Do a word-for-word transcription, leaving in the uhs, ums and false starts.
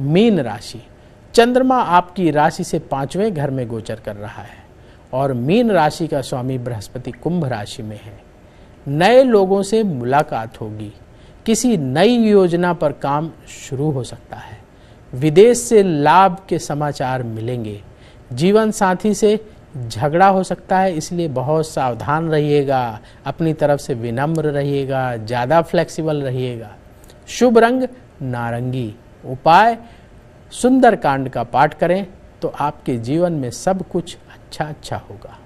Mean राशि, चंद्रमा आपकी राशि से पांचवें घर में गोचर कर रहा है और मीन राशि का स्वामी बृहस्पति कुंभ राशि में है। नए लोगों से मुलाकात होगी, किसी नई योजना पर काम शुरू हो सकता है, विदेश से लाभ के समाचार मिलेंगे, जीवन साथी से झगड़ा हो सकता है, इसलिए बहुत सावधान रहिएगा, अपनी तरफ से विनम्र रहिएगा, ज़्यादा फ्लेक्सिबल रहिएगा। शुभ रंग नारंगी। उपाय, सुंदरकांड का पाठ करें तो आपके जीवन में सब कुछ अच्छा अच्छा होगा।